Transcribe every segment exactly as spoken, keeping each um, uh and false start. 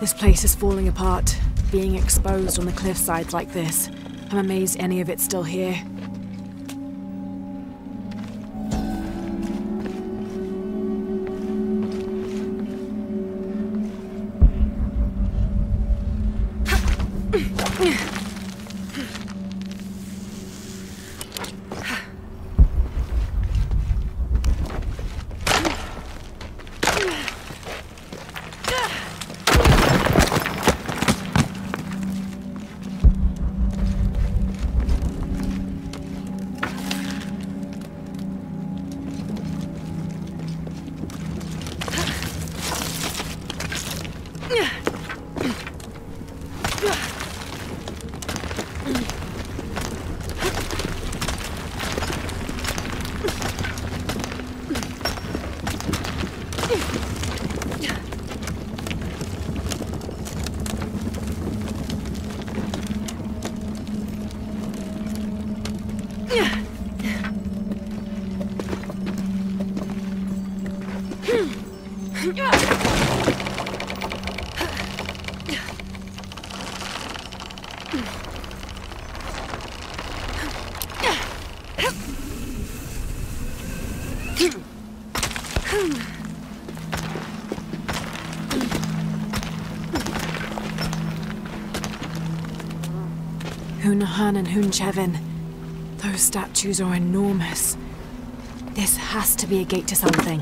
This place is falling apart. Being exposed on the cliffsides like this. I'm amazed any of it's still here. Nahan and Hunchevin. Those statues are enormous. This has to be a gate to something.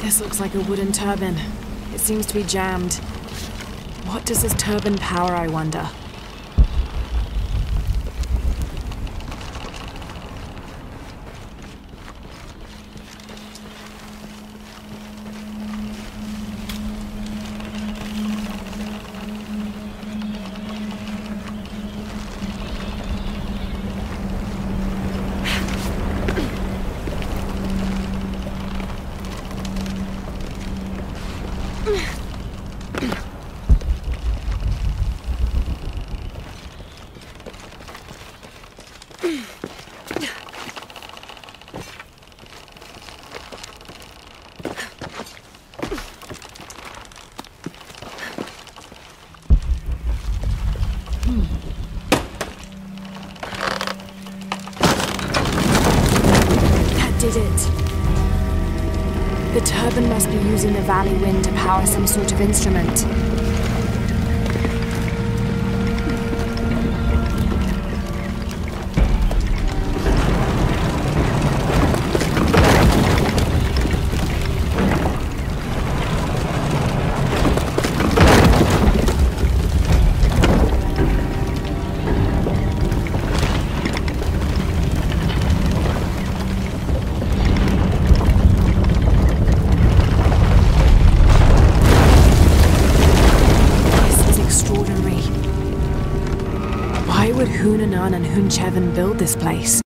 This looks like a wooden turbine. It seems to be jammed. What does this turbine power, I wonder? Using the valley wind to power some sort of instrument. And Hunchevin build this place.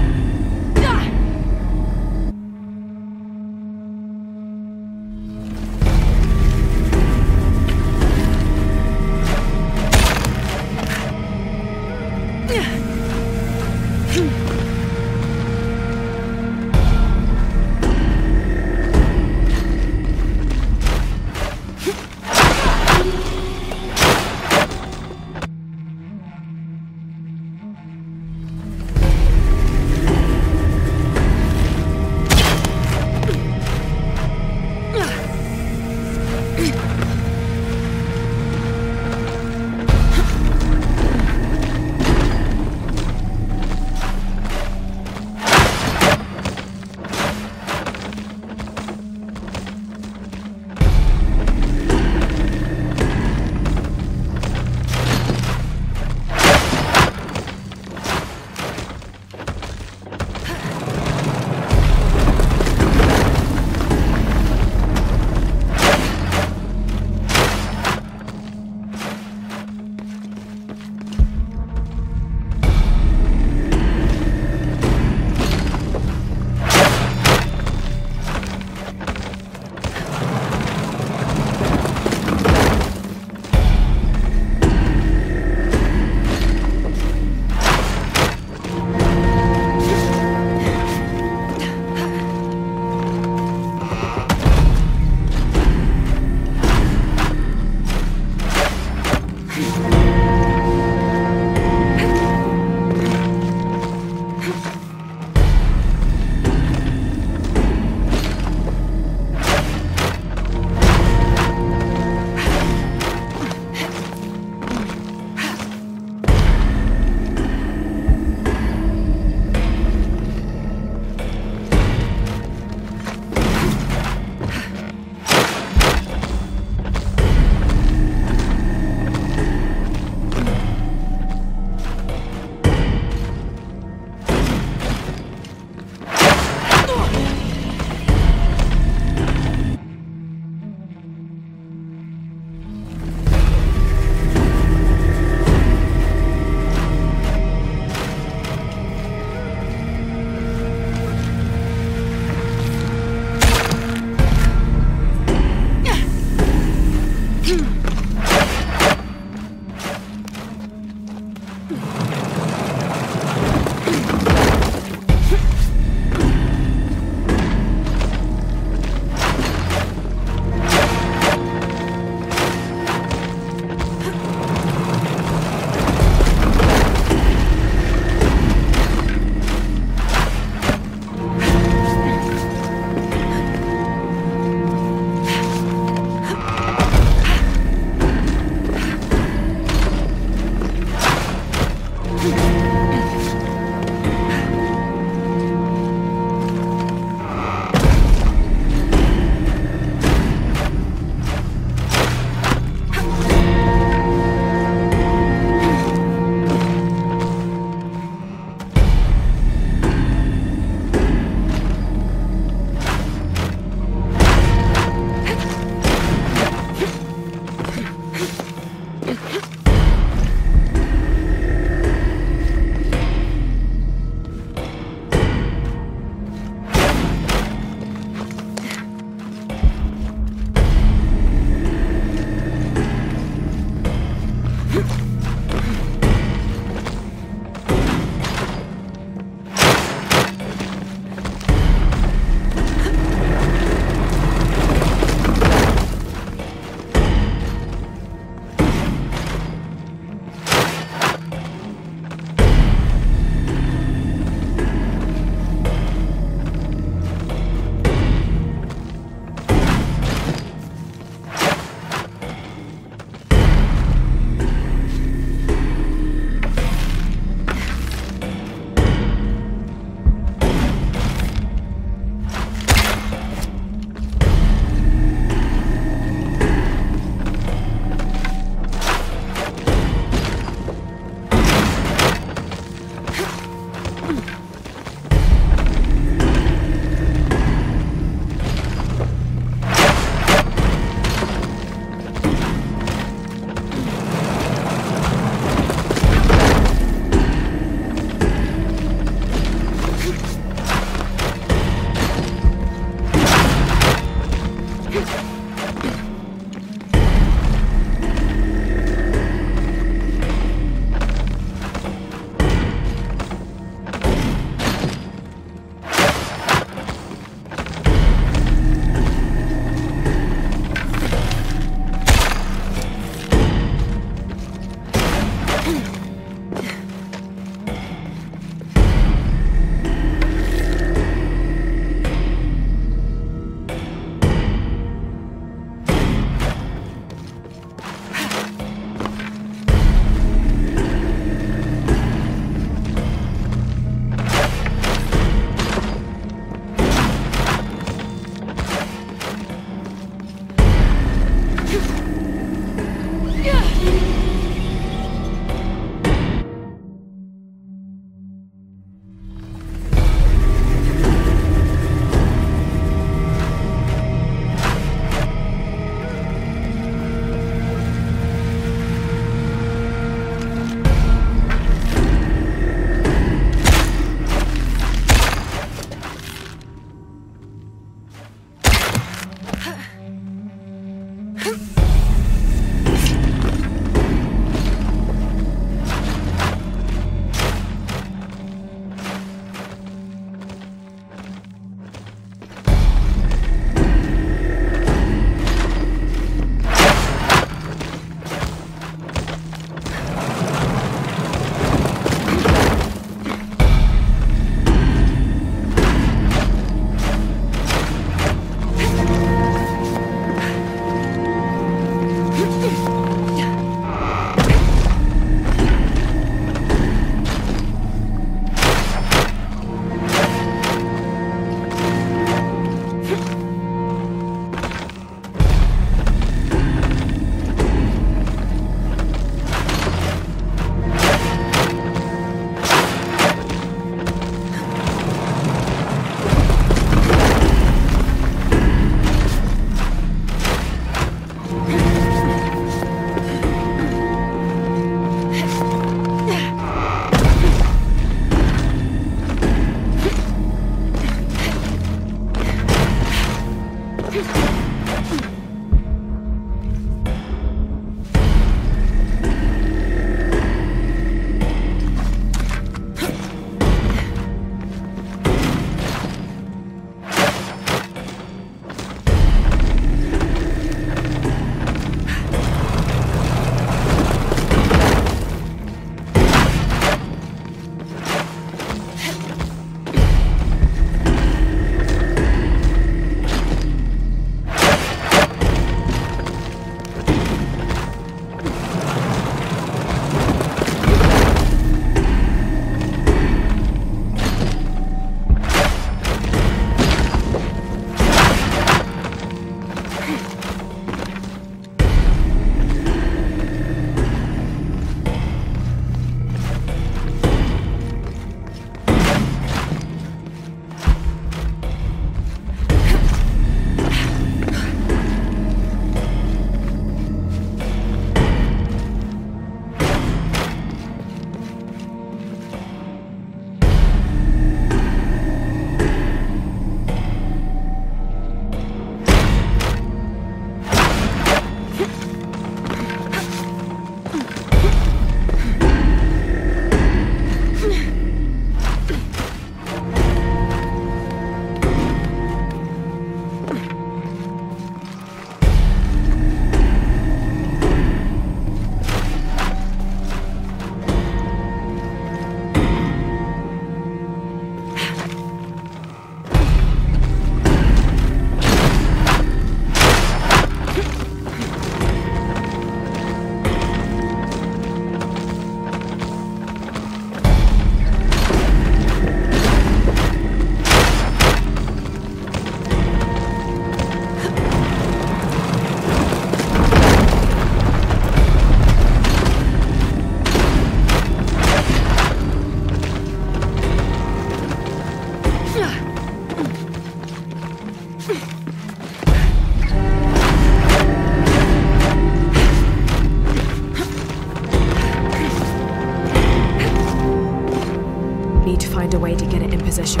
possession.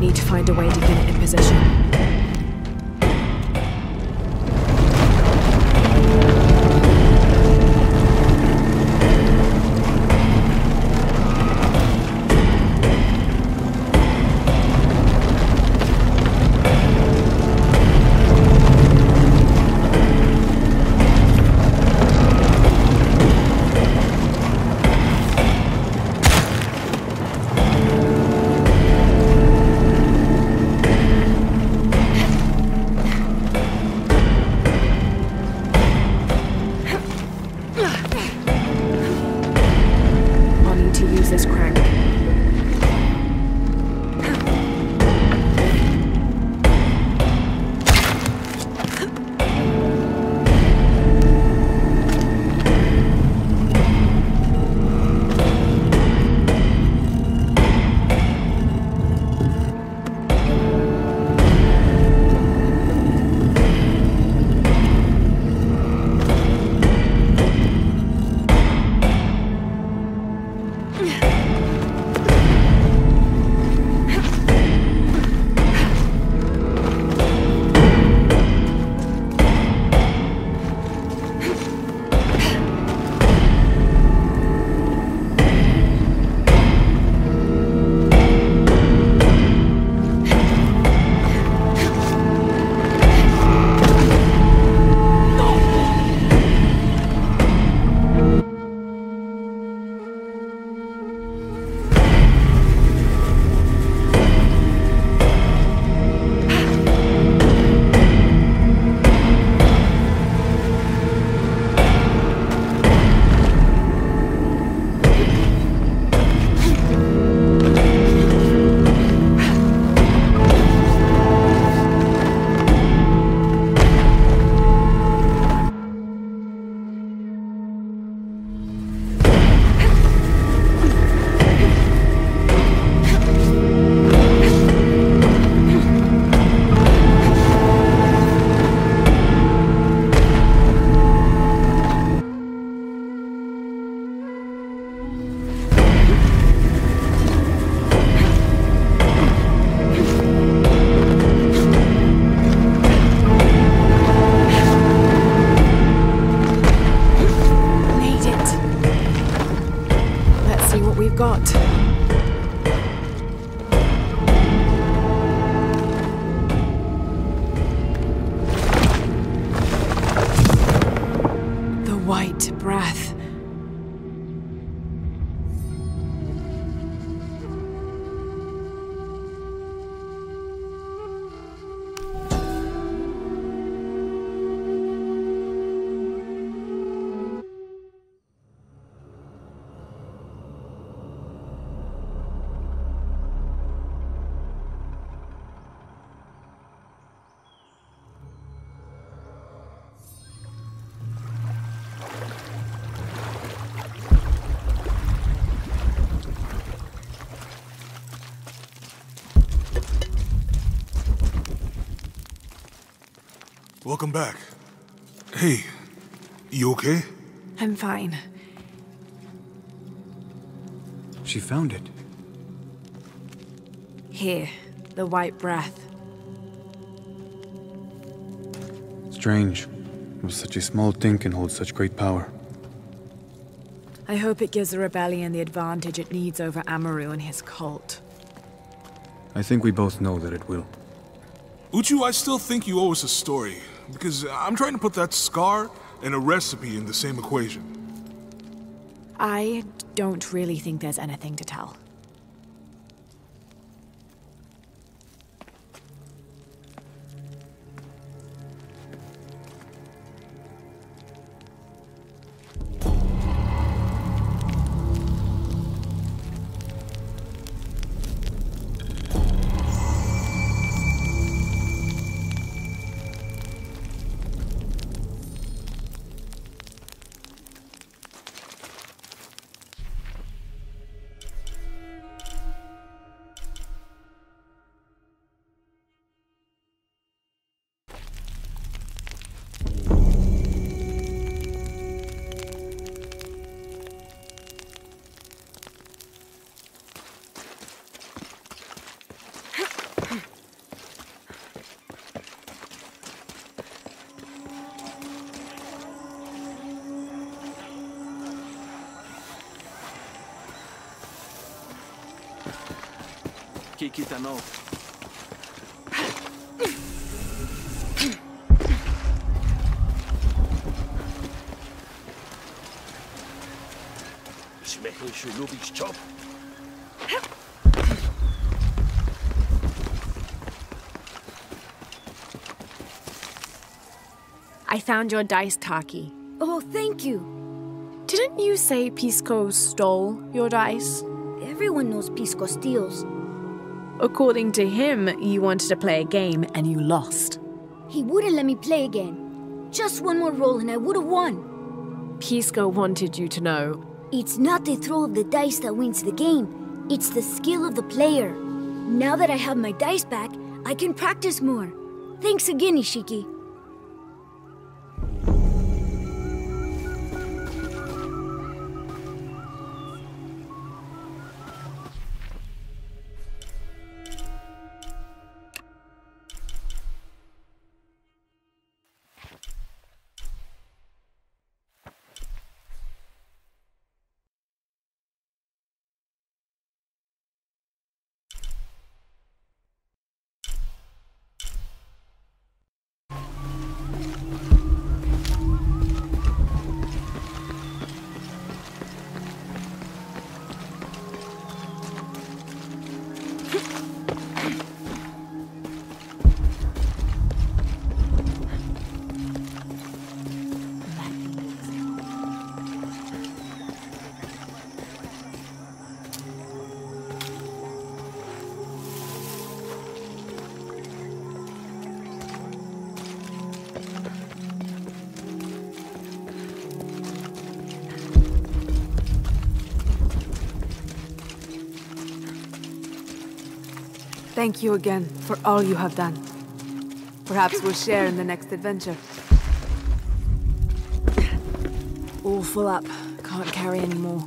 Need to find a way to get it in possession. Welcome back. Hey, you okay? I'm fine. She found it. Here, the white breath. Strange. Such a small thing can hold such great power. I hope it gives the rebellion the advantage it needs over Amaru and his cult. I think we both know that it will. Uchu, I still think you owe us a story, because I'm trying to put that scar and a recipe in the same equation. I don't really think there's anything to tell. Kikita no. Śmiechujesz, lubisz chop? I found your dice, Taki. Oh, thank you. Didn't you say Pisco stole your dice? Everyone knows Pisco steals. According to him, you wanted to play a game and you lost. He wouldn't let me play again. Just one more roll and I would have won. Pisco wanted you to know. It's not the throw of the dice that wins the game. It's the skill of the player. Now that I have my dice back, I can practice more. Thanks again, Ishiki. Thank you again for all you have done. Perhaps we'll share in the next adventure. All full up. Can't carry any more.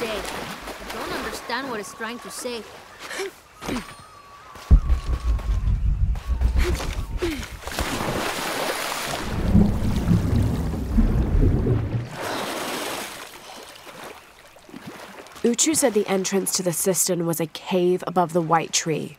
day. I don't understand what it's trying to say. Uchu said the entrance to the cistern was a cave above the white tree.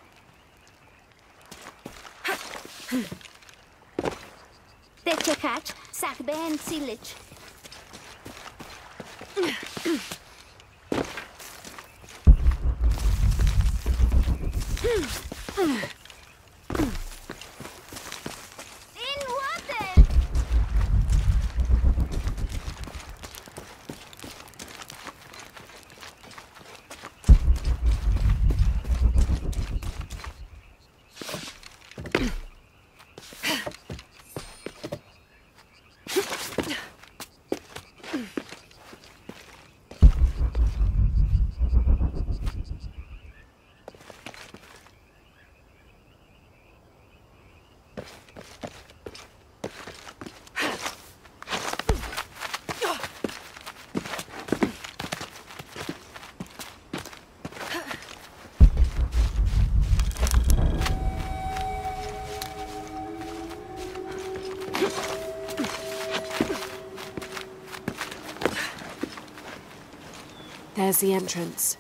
There's the entrance.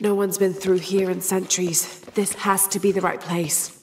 No one's been through here in centuries. This has to be the right place.